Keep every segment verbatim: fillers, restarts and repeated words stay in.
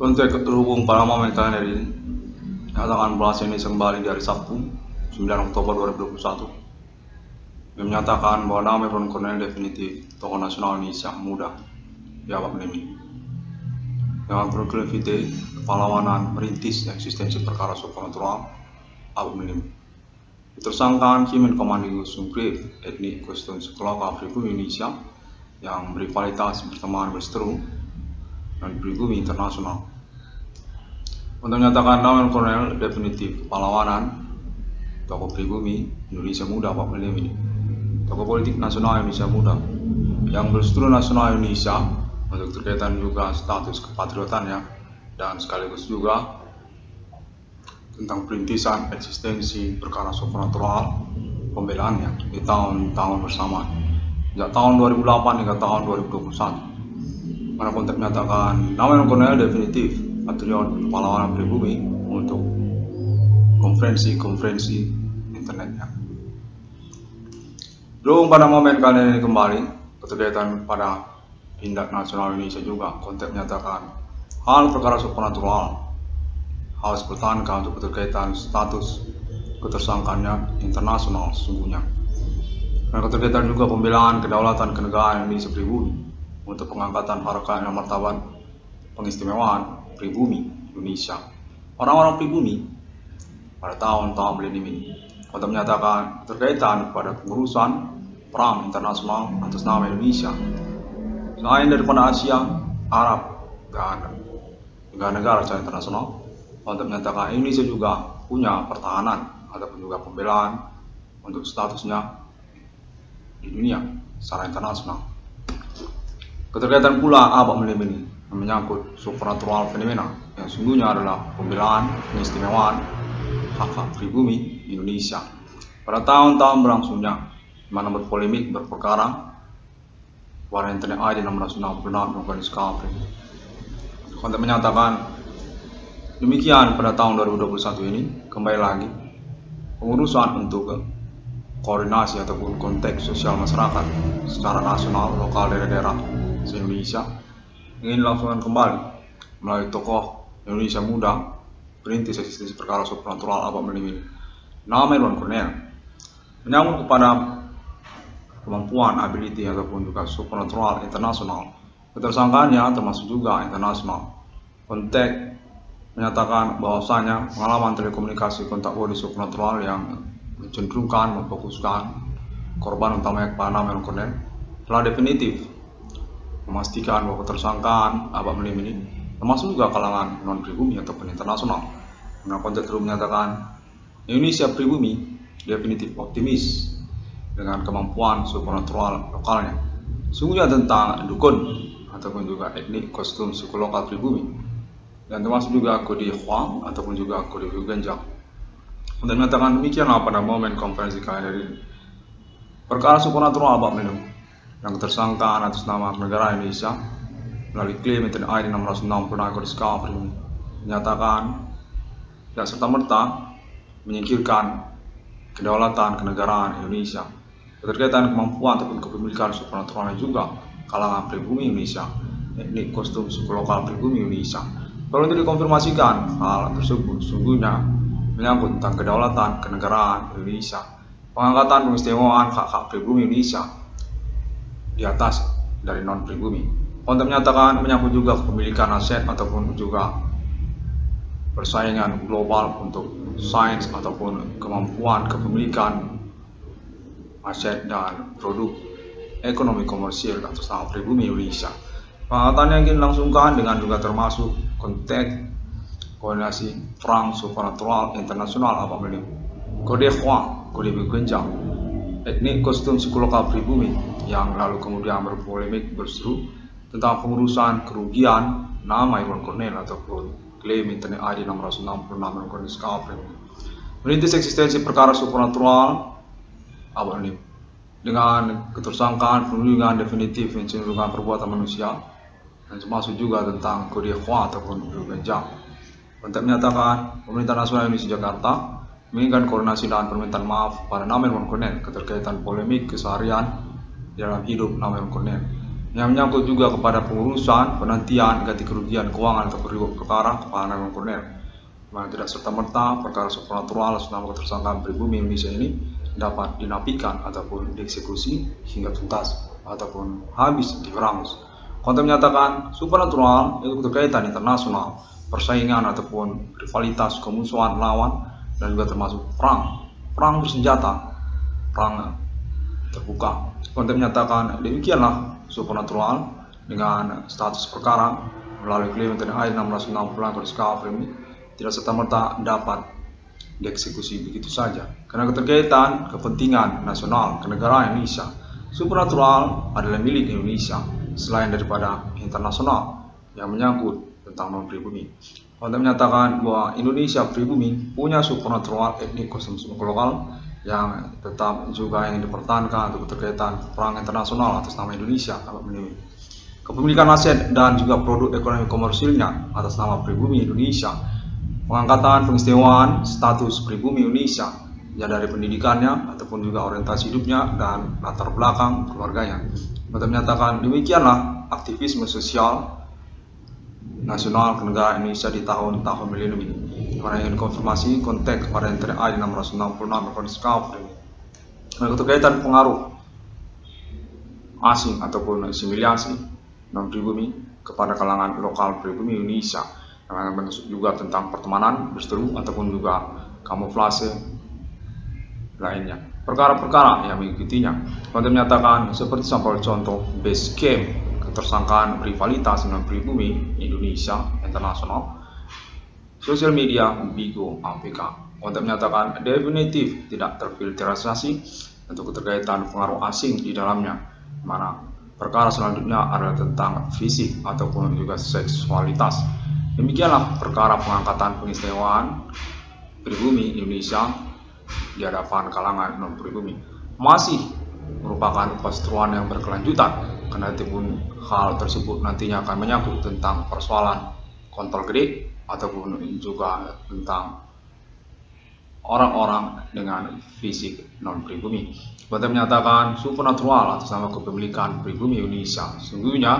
Untuk terhubung Panama Mental hari ini, nyatakan bahasa Indonesia kembali dari Sabtu, sembilan Oktober dua ribu dua puluh satu, yang menyatakan bahwa nama IRWAN CORNEL definitif tokoh nasional Indonesia muda di abad pandemi. Dengan profil V T, pahlawanan merintis eksistensi perkara supernatural abad pandemi. Tersangkaan Himen Komando Sungkri etnik Kristen sekolah Afrika Indonesia yang berivalitas berteman berseteru dan bergumi internasional. Untuk menyatakan nama IRWAN CORNEL definitif pahlawanan tokoh pribumi Indonesia Muda abad pandemi, tokoh politik nasional Indonesia Muda yang berseteru nasional Indonesia untuk terkaitan juga status kepatriotannya dan sekaligus juga tentang perintisan eksistensi perkara supernatural pembelaannya di tahun-tahun bersama sejak tahun dua ribu delapan hingga tahun dua ribu dua puluh satu, mana konteks menyatakan nama IRWAN CORNEL definitif patriot pahlawan pribumi untuk konferensi-konferensi internetnya. Dulu pada momen kali ini kembali keterkaitan pada tindak nasional Indonesia juga konteks menyatakan hal perkara supernatural harus bertahankan untuk keterkaitan status ketersangkaannya internasional sesungguhnya. Dan keterkaitan juga pembelaan kedaulatan kenegaraan Indonesia pribumi untuk pengangkatan harkat dan martabat pengistimewaan pribumi Indonesia, orang-orang pribumi pada tahun-tahun milenium ini untuk menyatakan terkaitan pada pengurusan perang internasional atas nama Indonesia selain daripada Asia, Arab, dan negara-negara secara internasional untuk menyatakan Indonesia juga punya pertahanan ataupun juga pembelaan untuk statusnya di dunia secara internasional. Keterkaitan pula abad milenium ini menyangkut supernatural fenomena yang sungguhnya adalah pembelaan pengistimewaan hak-hak pribumi Indonesia pada tahun-tahun berlangsungnya, mana berpolemik berperkara warna internet I D enam ratus enam puluh enam melakukan discovery. Konten menyatakan demikian pada tahun dua ribu dua puluh satu ini kembali lagi pengurusan untuk koordinasi ataupun konteks sosial masyarakat secara nasional lokal daerah-daerah se-Indonesia ingin langsungkan kembali melalui tokoh Indonesia Muda perintis eksistensi perkara supernatural abad pandemi nama IRWAN CORNEL menyambut kepada kemampuan ability ataupun juga supernatural internasional ketersangkaannya termasuk juga internasional konteks menyatakan bahwasanya pengalaman telekomunikasi kontak bodi supernatural yang mencenderungkan memfokuskan korban utamanya kepada nama IRWAN CORNEL telah definitif memastikan bahwa ketersangkaan abad minim ini termasuk juga kalangan non pribumi ataupun internasional. Karena konteks itu menyatakan Indonesia pribumi definitif optimis dengan kemampuan supernatural lokalnya. Sungguhnya tentang dukun ataupun juga etnik kostum suku lokal pribumi dan termasuk juga kode Huang ataupun juga kode Hugenjang. Untuk menyatakan demikianlah pada momen konferensi kali ini perkara supernatural abad minim yang tersangkaan atas nama negara Indonesia melalui klaim internet I D enam ratus enam puluh enam Kode Discovery menyatakan tidak serta-merta menyingkirkan kedaulatan kenegaraan Indonesia keterkaitan kemampuan ataupun kepemilikan supernaturalnya juga kalangan pribumi Indonesia etnik kostum suku lokal pribumi Indonesia perlu untuk dikonfirmasikan hal tersebut sungguhnya menyangkut tentang kedaulatan kenegaraan Indonesia pengangkatan pengistimewaan hak-hak pribumi Indonesia di atas dari non pribumi. Untuk menyatakan menyangkut juga kepemilikan aset ataupun juga persaingan global untuk sains ataupun kemampuan kepemilikan aset dan produk ekonomi komersial atas nama pribumi Indonesia. Pengangkatannya ingin langsungkan dengan juga termasuk konteks koordinasi perang supernatural internasional apa milik kode Huang, kode Hugenjang. Etnik kostum suku lokal pribumi yang lalu kemudian berpolemik berseru tentang pengurusan kerugian nama IRWAN CORNEL ataupun klaim internet I D enam ratus enam puluh enam IRWAN CORNEL pribumi merintis eksistensi perkara supernatural abad ini dengan ketersangkaan perlindungan definitif yang cenderungan perbuatan manusia dan termasuk juga tentang kode Huang ataupun Hugenjang. Untuk menyatakan pemerintah nasional Indonesia Jakarta menginginkan koordinasi dan permintaan maaf pada nama IRWAN CORNEL keterkaitan polemik keseharian dalam hidup nama IRWAN CORNEL yang menyangkut juga kepada pengurusan, penantian, ganti kerugian keuangan atau perkara kepahlawanan Kornel, mana tidak serta-merta perkara supranatural selama ketersangkaan pribumi Indonesia ini dapat dinafikan ataupun dieksekusi hingga tuntas ataupun habis diberangus. Konten menyatakan supranatural itu keterkaitan internasional, persaingan ataupun rivalitas, kemusuhan lawan, dan juga termasuk perang, perang bersenjata, perang terbuka. Konten menyatakan demikianlah supernatural dengan status perkara melalui klaim terakhir enam ratus enam puluh ini tidak serta-merta dapat dieksekusi begitu saja karena keterkaitan kepentingan nasional kenegaraan Indonesia. Supernatural adalah milik Indonesia selain daripada internasional yang menyangkut tentang non pribumi. Konten menyatakan bahwa Indonesia pribumi punya supernatural etnik kosmos lokal yang tetap juga yang dipertahankan untuk keterkaitan perang internasional atas nama Indonesia kepemilikan aset dan juga produk ekonomi komersilnya atas nama pribumi Indonesia, pengangkatan pengistimewan status pribumi Indonesia ya dari pendidikannya ataupun juga orientasi hidupnya dan latar belakang keluarganya. Mereka menyatakan demikianlah aktivisme sosial nasional kenegaraan Indonesia di tahun-tahun milenium ini. Mana yang dikonfirmasi kontak kepada N T R I enam ratus enam puluh enam atau discovery nah, keterkaitan pengaruh asing ataupun asimilasi non pribumi kepada kalangan lokal pribumi Indonesia yang bermaksud juga tentang pertemanan berseteru ataupun juga kamuflase lainnya perkara-perkara yang mengikutinya. Konten menyatakan seperti sampel contoh base camp ketersangkaan rivalitas non pribumi Indonesia internasional sosial media Bigo A P K. Konten menyatakan definitif tidak terfilterisasi untuk keterkaitan pengaruh asing di dalamnya. Mana perkara selanjutnya adalah tentang fisik ataupun juga seksualitas. Demikianlah perkara pengangkatan pengistimewaan pribumi Indonesia di hadapan kalangan non pribumi masih merupakan perseteruan yang berkelanjutan karena pun hal tersebut nantinya akan menyangkut tentang persoalan kontol gede ataupun juga tentang orang-orang dengan fisik non pribumi. Konten menyatakan supernatural atas nama kepemilikan pribumi Indonesia. Sesungguhnya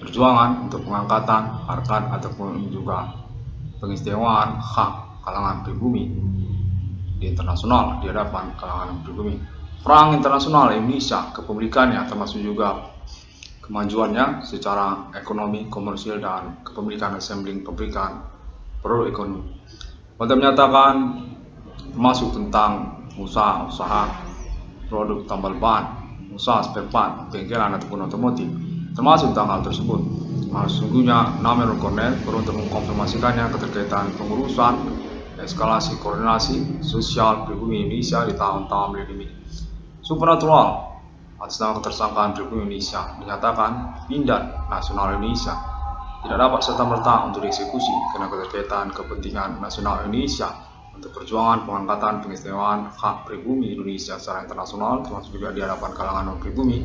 perjuangan untuk pengangkatan harkat ataupun juga pengistimewaan hak kalangan pribumi di internasional di hadapan kalangan pribumi. Perang internasional Indonesia kepemilikannya termasuk juga kemajuannya secara ekonomi, komersil dan kepemilikan assembling pemberikan produk ekonomi. Konten menyatakan termasuk tentang usaha-usaha produk tambal ban, usaha spare part, bengkelan ataupun otomotif, termasuk tentang hal tersebut. Nah, sesungguhnya Namir Cornel beruntung mengkonfirmasikannya keterkaitan pengurusan eskalasi koordinasi sosial pribumi Indonesia di tahun-tahun ini. Supernatural atas nama ketersangkaan pribumi Indonesia dinyatakan pindah nasional Indonesia tidak dapat serta-merta untuk dieksekusi karena keterkaitan kepentingan nasional Indonesia untuk perjuangan pengangkatan pengistimewaan hak pribumi Indonesia secara internasional termasuk juga di hadapan kalangan non pribumi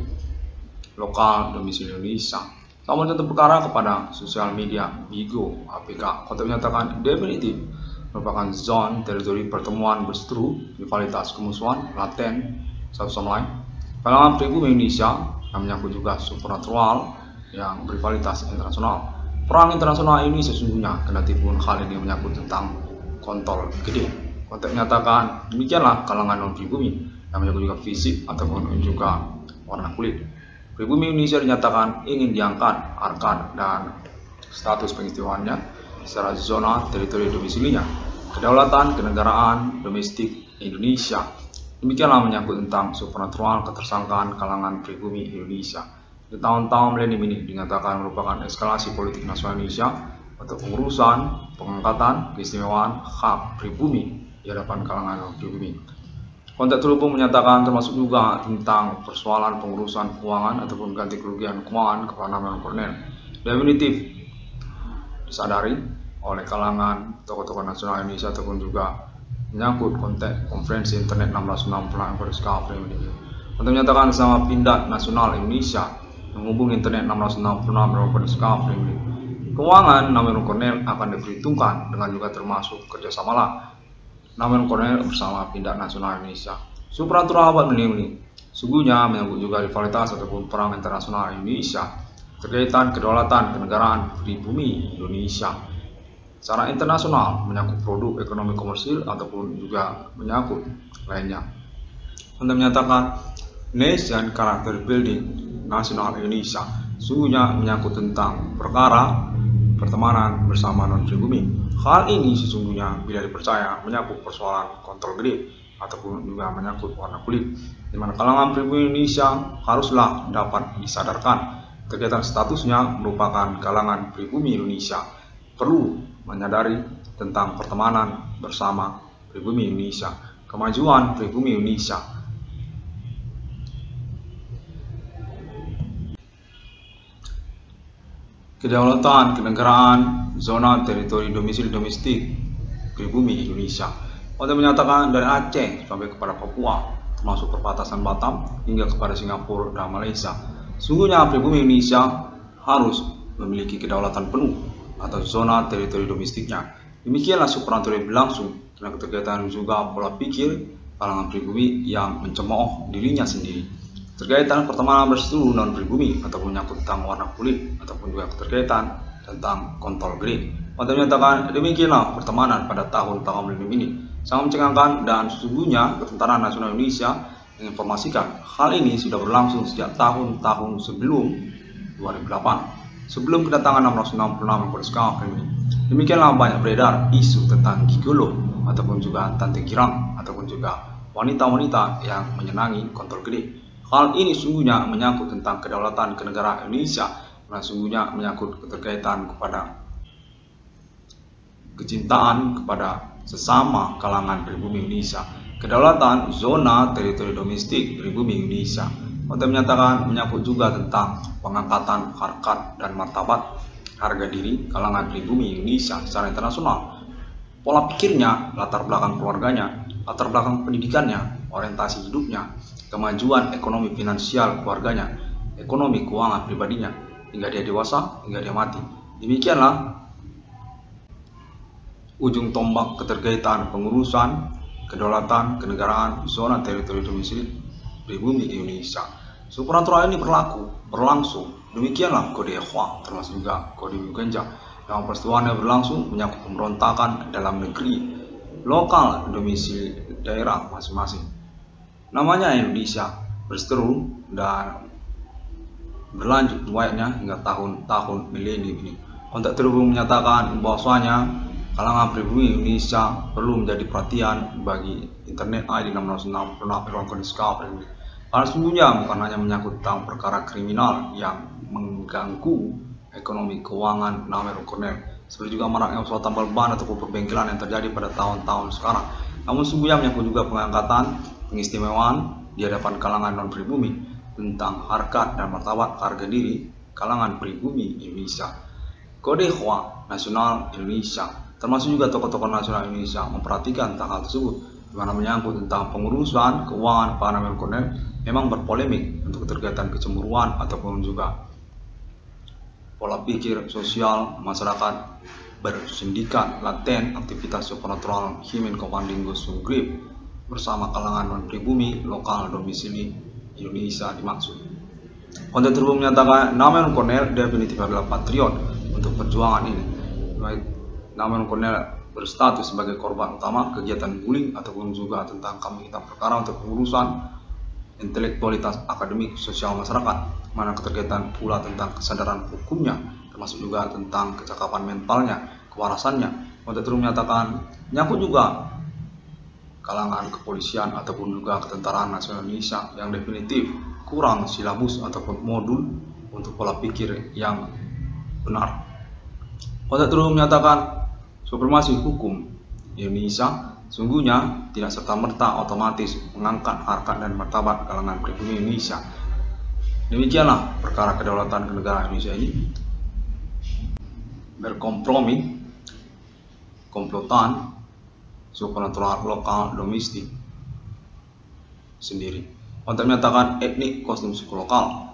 lokal domisili Indonesia. Sama contoh perkara kepada sosial media Bigo A P K. Konten menyatakan definitif merupakan zone teritori pertemuan berseteru, rivalitas kemusuhan laten satu sama lain kalangan pribumi Indonesia yang menyangkut juga supernatural yang berkualitas internasional. Perang internasional ini sesungguhnya kendati pun hal ini menyangkut tentang kontol gede. Konten menyatakan demikianlah kalangan non pribumi yang menyangkut juga fisik ataupun juga warna kulit. Pribumi Indonesia dinyatakan ingin diangkat harkat dan status pengistimewaannya secara zona teritori domisilinya, kedaulatan kenegaraan domestik Indonesia. Demikianlah menyangkut tentang supernatural ketersangkaan kalangan pribumi Indonesia. Di tahun-tahun milenium ini dinyatakan merupakan eskalasi politik nasional Indonesia untuk pengurusan, pengangkatan, keistimewaan, hak pribumi di hadapan kalangan pribumi. Konten terhubung menyatakan termasuk juga tentang persoalan pengurusan keuangan ataupun ganti kerugian keuangan kepada Namir Cornel. Definitif disadari oleh kalangan tokoh-tokoh nasional Indonesia ataupun juga menyangkut konten konferensi internet enam ratus enam puluh Anchor Discovery ini. Konten menyatakan sama pindad nasional Indonesia menghubung internet enam ratus enam puluh Anchor Discovery ini. Keuangan Namir Cornel akan diperhitungkan dengan juga termasuk kerjasamalah Namir Cornel bersama pindad nasional Indonesia. Supranatural abad milenium Sungguhnya menyangkut juga rivalitas ataupun perang internasional Indonesia berkaitan kedaulatan kenegaraan pribumi Indonesia. Secara internasional menyangkut produk ekonomi komersil ataupun juga menyangkut lainnya. Untuk menyatakan nation character building nasional Indonesia, sungguhnya menyangkut tentang perkara pertemanan bersama non-pribumi. Hal ini sesungguhnya bila dipercaya menyangkut persoalan kontrol grid ataupun juga menyangkut warna kulit, di mana kalangan pribumi Indonesia haruslah dapat disadarkan kegiatan statusnya merupakan kalangan pribumi Indonesia, perlu menyadari tentang pertemanan bersama pribumi Indonesia, kemajuan pribumi Indonesia. Kedaulatan, kenegaraan, zona teritori domisili domestik pribumi Indonesia. Untuk menyatakan dari Aceh sampai kepada Papua, termasuk perbatasan Batam hingga kepada Singapura dan Malaysia, sungguhnya pribumi Indonesia harus memiliki kedaulatan penuh atau zona teritori domestiknya. Demikianlah suprantur yang berlangsung dan keterkaitan juga pola pikir kalangan pribumi yang mencemooh dirinya sendiri. Terkaitan pertemanan berseluruh non pribumi ataupun menyangkut tentang warna kulit ataupun juga keterkaitan tentang kontol green. Untuk menyatakan demikianlah pertemanan pada tahun tahun milenium ini. Sangat mencengangkan dan sesungguhnya Ketentaraan Nasional Indonesia menginformasikan hal ini sudah berlangsung sejak tahun-tahun sebelum dua ribu delapan, sebelum kedatangan enam ratus enam puluh enam Kode Skafrim ini. Demikianlah banyak beredar isu tentang gigolo ataupun juga tante girang ataupun juga wanita-wanita yang menyenangi kontol gede. Hal ini sungguhnya menyangkut tentang kedaulatan kenegaraan Indonesia dan sungguhnya menyangkut keterkaitan kepada kecintaan kepada sesama kalangan pribumi Indonesia, kedaulatan zona teritori domestik pribumi Indonesia. Untuk menyatakan menyangkut juga tentang pengangkatan harkat dan martabat harga diri kalangan pribumi Indonesia secara internasional, pola pikirnya, latar belakang keluarganya, latar belakang pendidikannya, orientasi hidupnya, kemajuan ekonomi finansial keluarganya, ekonomi keuangan pribadinya, hingga dia dewasa, hingga dia mati. Demikianlah ujung tombak keterkaitan pengurusan, kedaulatan, kenegaraan, zona teritori domisili pribumi Indonesia. Supranatural ini berlaku, berlangsung. Demikianlah kode Ehwa, termasuk juga kode Mugenja, yang persetujuan yang berlangsung menyangkut pemberontakan dalam negeri, lokal, domisili daerah masing-masing. Namanya Indonesia berseteru dan berlanjut wayanya hingga tahun-tahun milenium ini. Untuk terhubung menyatakan bahwasanya kalangan pribumi Indonesia perlu menjadi perhatian bagi internet I D enam ratus enam puluh enam Irwan Cornel ini. Karena sesungguhnya bukan hanya menyangkut tentang perkara kriminal yang mengganggu ekonomi keuangan nama Irwan Cornel, seperti juga maraknya usaha tambal ban ataupun perbengkelan yang terjadi pada tahun-tahun sekarang. Namun sesungguhnya menyangkut juga pengangkatan, pengistimewaan di hadapan kalangan non pribumi tentang harkat dan martabat harga diri kalangan pribumi Indonesia. Kode Ehwa Nasional Indonesia, termasuk juga tokoh-tokoh nasional Indonesia, memperhatikan tentang hal tersebut, di mana menyangkut tentang pengurusan keuangan para Alien Global memang berpolemik untuk keterkaitan kecemburuan ataupun juga pola pikir sosial masyarakat bersindikat laten aktivitas supernatural Himen Komandingo Sugrib bersama kalangan non pribumi lokal domisili Indonesia dimaksud. Konten terhubung menyatakan nama Alien Global definitif adalah patriot untuk perjuangan ini. Namun Cornel berstatus sebagai korban utama kegiatan bullying ataupun juga tentang kami hitam perkara untuk pengurusan intelektualitas akademik sosial masyarakat, mana keterkaitan pula tentang kesadaran hukumnya, termasuk juga tentang kecakapan mentalnya, kewarasannya. Untuk terus menyatakan nyangkut juga kalangan kepolisian ataupun juga ketentaraan nasional Indonesia yang definitif kurang silabus ataupun modul untuk pola pikir yang benar. Untuk terus menyatakan supremasi hukum Indonesia sungguhnya tidak serta-merta otomatis mengangkat harkat dan martabat kalangan pribumi Indonesia. Demikianlah perkara kedaulatan kenegaraan Indonesia ini berkompromi, komplotan, supernatural lokal domestik sendiri. Untuk menyatakan etnik kostum suku lokal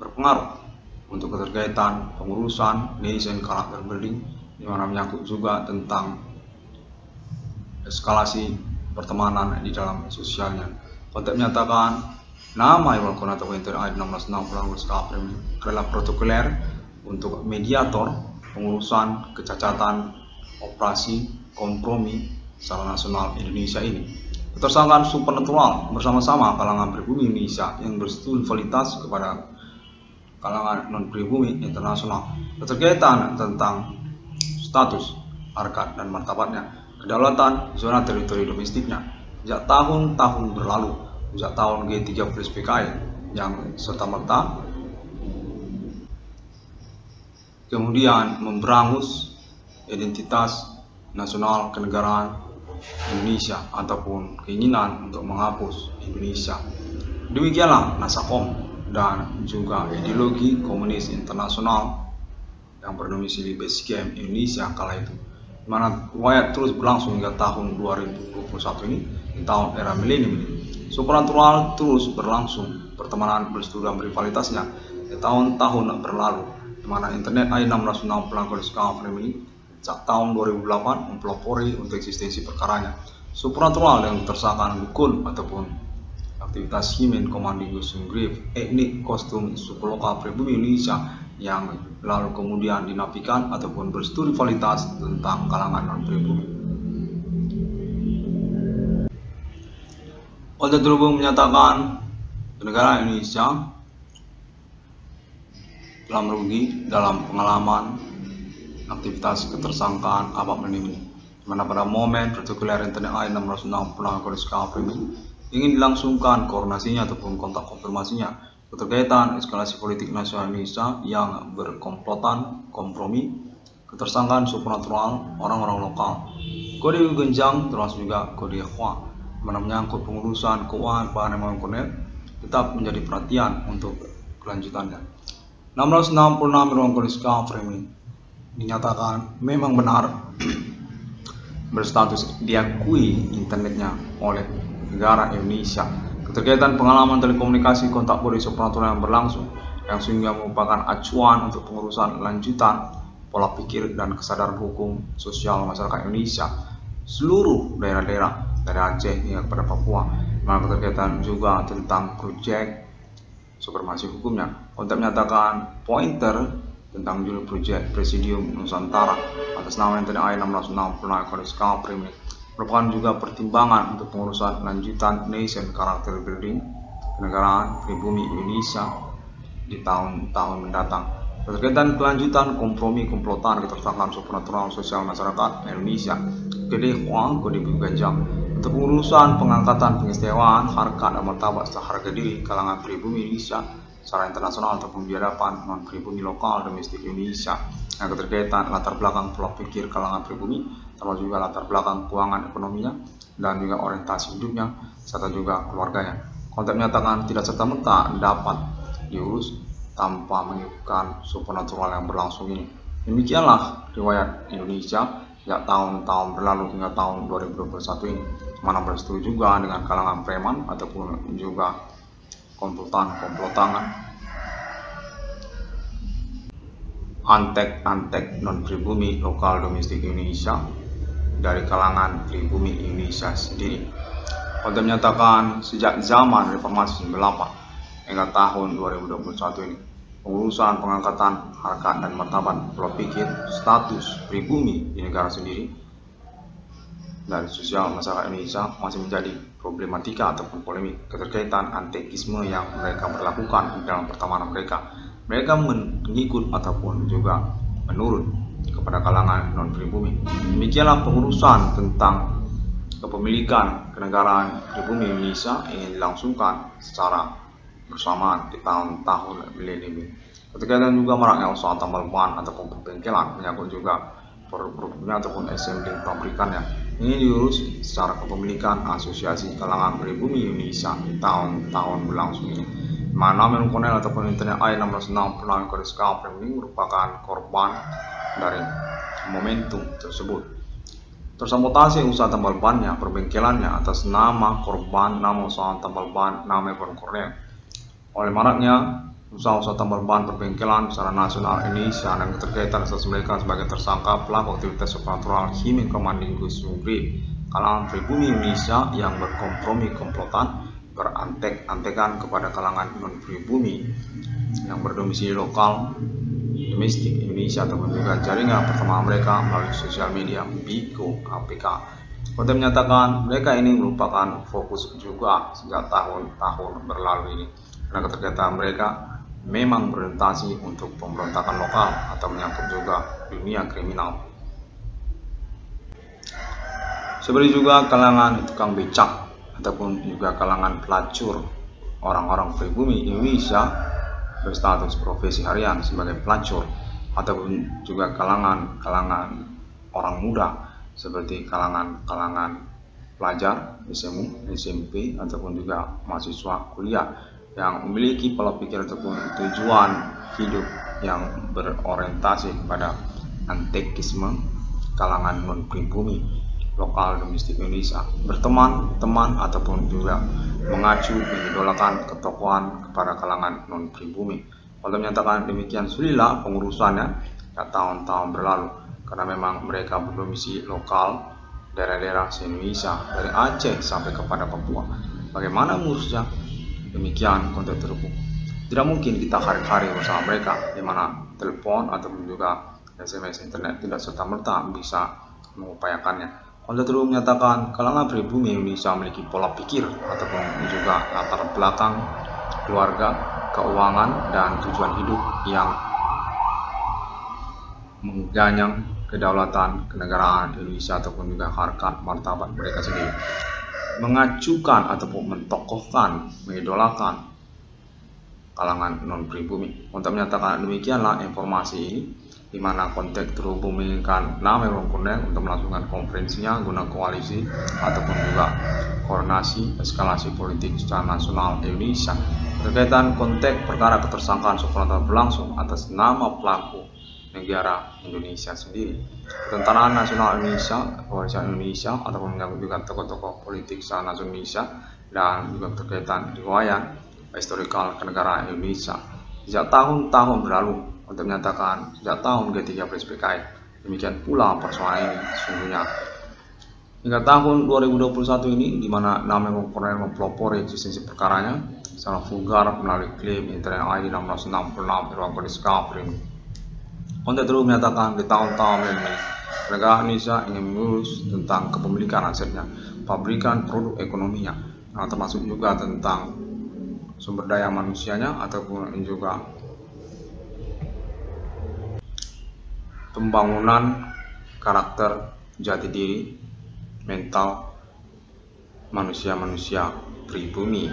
berpengaruh untuk keterkaitan pengurusan nation character building, di mana menyangkut juga tentang eskalasi pertemanan di dalam sosialnya. Konteks menyatakan Nama IRWAN CORNEL tahun seribu sembilan ratus enam puluh staf kerela protokoler untuk mediator pengurusan kecacatan operasi kompromi Sara Nasional Indonesia ini. Tersangka supernatural bersama-sama kalangan pribumi Indonesia yang bersetuju validitas kepada kalangan non pribumi internasional keterkaitan tentang status, harkat dan martabatnya, kedaulatan zona teritori domestiknya. Sejak tahun-tahun berlalu, sejak tahun G tiga puluh P K I yang serta-merta kemudian memberangus identitas nasional kenegaraan Indonesia ataupun keinginan untuk menghapus Indonesia. Demikianlah Nasakom dan juga ideologi komunis internasional yang berdomisili base camp Indonesia kala itu, di mana riwayat terus berlangsung hingga tahun dua ribu dua puluh satu ini, di tahun era milenium ini. Supernatural terus berlangsung, pertemanan bersetuju dan rivalitasnya di tahun-tahun berlalu, di mana internet I enam enam nol Congress Family sejak tahun dua ribu delapan mempelopori untuk eksistensi perkaranya. Supernatural yang tersangka dukun ataupun aktivitas human commanding using grave, etnik kostum sukuloka pribumi Indonesia yang lalu kemudian dinafikan ataupun bersetuju rivalitas tentang kalangan non pribumi. Oleh Terhubung menyatakan negara Indonesia telah merugi dalam pengalaman aktivitas ketersangkaan abad ini, dimana pada momen partikular internet I enam enam nol P K I ingin dilangsungkan koordinasinya ataupun kontak konfirmasinya keterkaitan eskalasi politik nasional Indonesia yang berkomplotan kompromi ketersangkaan supernatural orang-orang lokal, kode genjang termasuk juga kode Hwa menyangkut pengurusan keuangan Pak IRWAN CORNEL tetap menjadi perhatian untuk kelanjutannya. enam ratus enam puluh enam IRWAN CORNEL dinyatakan memang benar berstatus diakui internetnya oleh negara Indonesia. Keterkaitan pengalaman telekomunikasi kontak bodi supernatural yang berlangsung yang sehingga merupakan acuan untuk pengurusan lanjutan pola pikir dan kesadaran hukum sosial masyarakat Indonesia seluruh daerah-daerah dari Aceh hingga kepada Papua, maka keterkaitan juga tentang proyek supremasi hukumnya. Untuk menyatakan pointer tentang judul proyek Presidium Nusantara atas nama Internet I enam enam nol Congress Family merupakan juga pertimbangan untuk pengurusan lanjutan nation character building kenegaraan pribumi Indonesia di tahun-tahun mendatang. Keterkaitan kelanjutan kompromi komplotan ketersangkaan supernatural sosial masyarakat Indonesia, kode uang, kode ganjang untuk pengurusan pengangkatan pengistimewahan harkat dan martabat serta harga diri kalangan pribumi Indonesia secara internasional ataupun di hadapan non pribumi lokal domestik Indonesia yang keterkaitan latar belakang pola pikir kalangan pribumi termasuk juga latar belakang keuangan ekonominya dan juga orientasi hidupnya serta juga keluarganya. Konteks menyatakan tidak serta-merta dapat diurus tanpa mengikutkan supernatural yang berlangsung ini. Demikianlah riwayat Indonesia sejak tahun-tahun berlalu hingga tahun dua ribu dua puluh satu ini, mana bersetuju juga dengan kalangan preman ataupun juga komplotan-komplotangan antek-antek non pribumi lokal domestik Indonesia dari kalangan pribumi Indonesia sendiri. Untuk menyatakan sejak zaman reformasi sembilan puluh delapan hingga tahun dua ribu dua puluh satu ini, pengurusan pengangkatan harkat dan martabat pola pikir status pribumi di negara sendiri dari sosial masyarakat Indonesia masih menjadi problematika ataupun polemik. Keterkaitan antekisme yang mereka berlakukan dalam pertemanan mereka, mereka mengikut ataupun juga menurut kepada kalangan non pribumi. Demikianlah pengurusan tentang kepemilikan kenegaraan pribumi Indonesia ingin dilangsungkan secara bersamaan di tahun-tahun milenium. Keterkaitan juga maraknya usaha tambal ban ataupun pembengkelan menyangkut juga produknya ataupun assembling pabrikannya ini diurus secara kepemilikan asosiasi kalangan pribumi Indonesia di tahun-tahun berlangsung ini. Mana IRWAN CORNEL ataupun internet I enam enam nol Pelawan Kodex Kampling merupakan korban dari momentum tersebut. Tersamotasi usaha tambal bannya, perbengkelannya atas nama korban, nama usaha tambal ban, nama IRWAN CORNEL. Oleh maraknya usaha-usaha tambal ban perbengkelan secara nasional Indonesia dan keterkaitan asas mereka sebagai tersangka pelaku aktivitas supernatural Himin Commanding Gusung Grip kalangan pribumi Indonesia yang berkompromi komplotan berantek-antekan kepada kalangan non-pribumi yang berdomisili lokal, domestik Indonesia atau memiliki jaringan pertemanan mereka melalui sosial media Biko A P K. Kota menyatakan mereka ini merupakan fokus juga sejak tahun-tahun berlalu ini, karena keterlibatan mereka memang berorientasi untuk pemberontakan lokal atau menyangkut juga dunia kriminal. Seperti juga kalangan tukang becak ataupun juga kalangan pelacur, orang-orang pribumi Indonesia berstatus profesi harian sebagai pelacur, ataupun juga kalangan-kalangan orang muda seperti kalangan-kalangan pelajar S M U, S M P, ataupun juga mahasiswa kuliah yang memiliki pola pikir ataupun tujuan hidup yang berorientasi kepada antekisme kalangan non-pribumi lokal domestik Indonesia, berteman, teman, ataupun juga mengacu mengidolakan ketokohan kepada kalangan non-pribumi. Kalau menyatakan demikian, sulilah pengurusannya tak tahun-tahun berlalu, karena memang mereka berdomisili lokal daerah-daerah se-Indonesia, dari Aceh sampai kepada Papua. Bagaimana mengurusnya? Demikian konten terbuka. Tidak mungkin kita hari-hari bersama mereka, di mana telepon ataupun juga S M S internet tidak serta-merta bisa mengupayakannya. Konten terbuka menyatakan kalangan pribumi Indonesia memiliki pola pikir ataupun juga latar belakang keluarga, keuangan, dan tujuan hidup yang mengganyang kedaulatan kenegaraan Indonesia ataupun juga harkat martabat mereka sendiri, mengacukan ataupun mentokohkan, mengidolakan kalangan non pribumi. Untuk menyatakan demikianlah informasi ini, di mana kontak terhubung menginginkan nama IRWAN CORNEL untuk melangsungkan konferensinya guna koalisi ataupun juga koordinasi eskalasi politik secara nasional Indonesia berkaitan kontak perkara ketersangkaan soprantan berlangsung atas nama pelaku negara Indonesia sendiri, tentara nasional Indonesia, warisan Indonesia, ataupun menyangkut juga tokoh-tokoh politik secara nasional Indonesia dan juga berkaitan riwayat historikal kenegaraan Indonesia sejak tahun-tahun berlalu. Untuk menyatakan sejak tahun G tiga P K I, demikian pula persoalan ini sesungguhnya hingga tahun dua ribu dua puluh satu ini, di mana nama IRWAN CORNEL mempelopori eksistensi perkaranya secara vulgar melalui klaim internet I D enam enam enam IRWAN CORNEL. Konten terus menyatakan di tahun-tahun ini negara Indonesia ingin mengurus tentang kepemilikan asetnya, pabrikan produk ekonominya, nah, termasuk juga tentang sumber daya manusianya ataupun juga pembangunan karakter jati diri mental manusia-manusia pribumi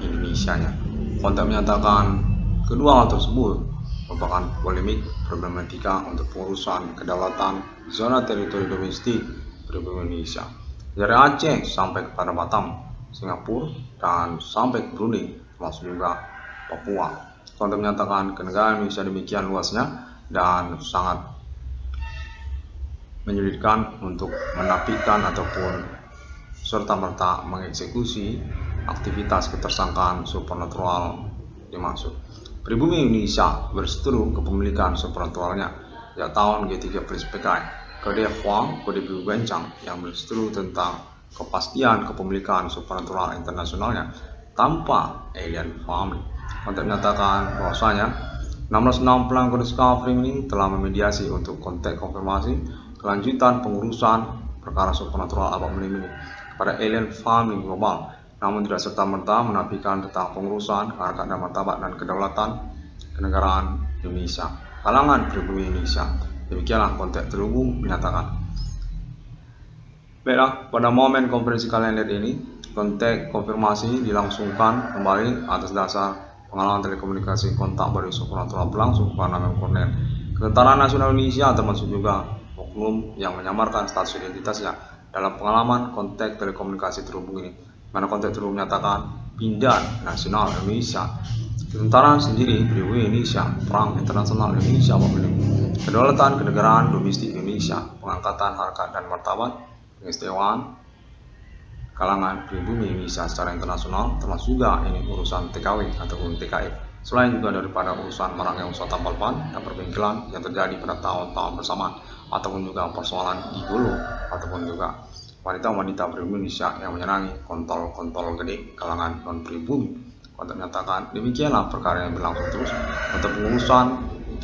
Indonesia-nya. Konten menyatakan kedua hal tersebut merupakan polemik problematika untuk pengurusan kedaulatan zona teritori domestik pribumi Indonesia, dari Aceh sampai kepada Batam, Singapura, dan sampai ke Brunei, termasuk juga Papua. Konten menyatakan kenegaraan Indonesia demikian luasnya dan sangat menyulitkan untuk menafikan ataupun serta-merta mengeksekusi aktivitas ketersangkaan supernatural dimaksud. Pribumi Indonesia berseteru kepemilikan supernaturalnya sejak tahun G tiga plus P K I, Kode Huang, Kode Biru Bencang yang berseteru tentang kepastian kepemilikan supernatural internasionalnya tanpa alien family. Konten menyatakan bahwasanya enam enam pelang kode scaffolding ini telah memediasi untuk konteks konfirmasi kelanjutan pengurusan perkara supernatural abad menim ini kepada alien family global, namun tidak serta-merta menafikan tentang pengurusan harkat dan martabat dan kedaulatan kenegaraan Indonesia, kalangan pribumi Indonesia. Demikianlah konteks terhubung menyatakan. Baiklah, pada momen konferensi kalian lihat ini, konteks konfirmasi dilangsungkan kembali atas dasar pengalaman telekomunikasi kontak baru supernatural berlangsung pada IRWAN CORNEL. Tentara Nasional Indonesia termasuk juga oknum yang menyamarkan status identitasnya dalam pengalaman kontak telekomunikasi terhubung ini, mana kontak terhubung menyatakan pindad nasional Indonesia, tentara sendiri pribumi Indonesia, perang internasional Indonesia, kedaulatan kenegaraan domestik Indonesia, pengangkatan harkat dan martabat pengistimewan kalangan pribumi Indonesia secara internasional, termasuk juga ini urusan T K W ataupun T K F, selain juga daripada urusan marangnya usaha tambal ban dan perbengkelan yang terjadi pada tahun-tahun bersamaan, ataupun juga persoalan Igolo ataupun juga wanita-wanita pribumi Indonesia yang menyerangi kontol-kontol gede kalangan non-pribumi. Konten menyatakan, demikianlah perkara yang berlangsung terus untuk pengurusan,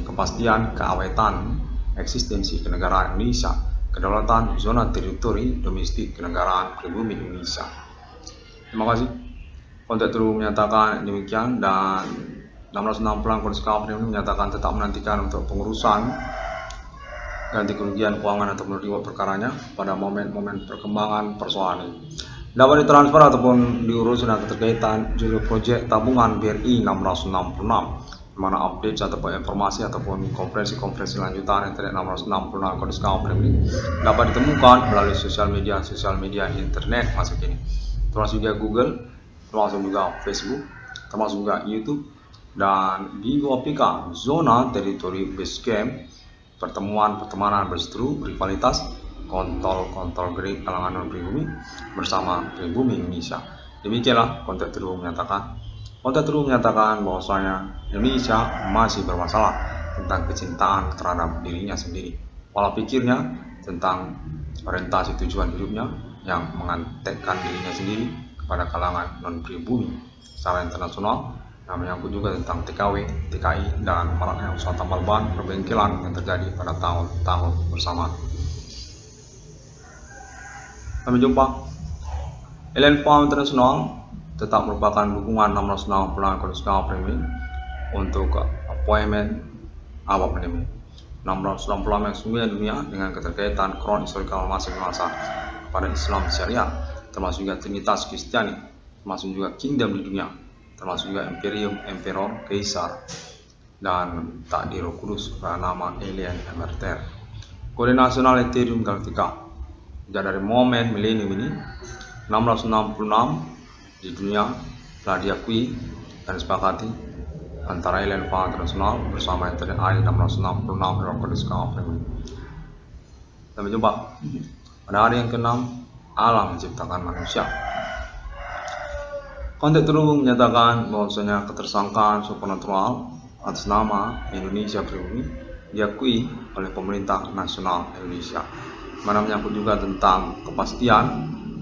kepastian, keawetan, eksistensi kenegaraan Indonesia, kedaulatan zona teritori domestik kenegaraan pribumi Indonesia. Terima kasih. Konten Turu menyatakan demikian, dan enam ratus enam Kondisi Kawan menyatakan tetap menantikan untuk pengurusan ganti kerugian keuangan atau menerima perkaranya pada momen-momen perkembangan persoalan ini. Dapat ditransfer ataupun diurus dengan keterkaitan judul proyek tabungan B R I enam ratus enam puluh enam, di mana update ataupun informasi ataupun konferensi-konferensi lanjutan internet enam ratus enam puluh enam Kondisi Kawan ini dapat ditemukan melalui sosial media sosial media internet masa kini, termasuk juga Google, termasuk juga Facebook, termasuk juga YouTube, dan di Wapika zona teritori base camp pertemuan pertemanan berseteru rivalitas kontol-kontol gede kalangan non pribumi bersama pribumi Indonesia. Demikianlah konten Turu menyatakan. Konten Turu menyatakan bahwasanya Indonesia masih bermasalah tentang kecintaan terhadap dirinya sendiri, pola pikirnya tentang orientasi tujuan hidupnya yang mengantekkan dirinya sendiri kepada kalangan non pribumi secara internasional. Nah, menyangkut juga tentang T K W, T K I, dan maraknya usaha tambal ban perbengkelan yang terjadi pada tahun-tahun bersamaan. Sampai jumpa. Alien Global International tetap merupakan dukungan enam ratus enam puluh pelan kondisional premi untuk appointment awal pandemi. enam ratus enam puluh yang sumber dunia dengan keterkaitan kron historical masa-masa pada Islam syariah, termasuk juga Trinitas Kristiani, termasuk juga kingdom di dunia, termasuk juga Imperium, Emperor, Kaisar, dan Takdir Kudus karena nama Alien M T H R. Kode nasional Ethereum Galactica. Dan dari momen milenium ini, enam ratus enam puluh enam di dunia telah diakui dan disepakati antara Alien Global International bersama I R W A N enam ratus enam puluh enam dalam kode skala premium. Sampai jumpa. Pada hari yang keenam, alam menciptakan manusia. Konten Turu menyatakan bahwasanya ketersangkaan supernatural atas nama Indonesia pribumi diakui oleh pemerintah nasional Indonesia, mana menyangkut juga tentang kepastian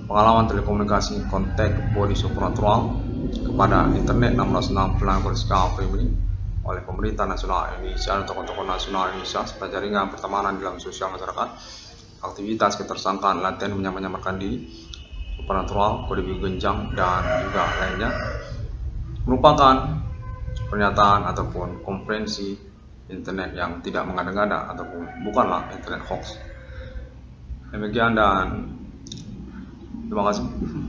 pengalaman telekomunikasi kontak body supernatural kepada internet enam ratus enam puluh skala pribumi oleh pemerintah nasional Indonesia dan tokoh-tokoh nasional Indonesia serta jaringan pertemanan dalam sosial masyarakat, aktivitas ketersangkaan laten menyamakan diri supernatural, kode biu gencang, dan juga lainnya merupakan pernyataan ataupun konferensi internet yang tidak mengada-ngada ataupun bukanlah internet hoax. Demikian dan terima kasih.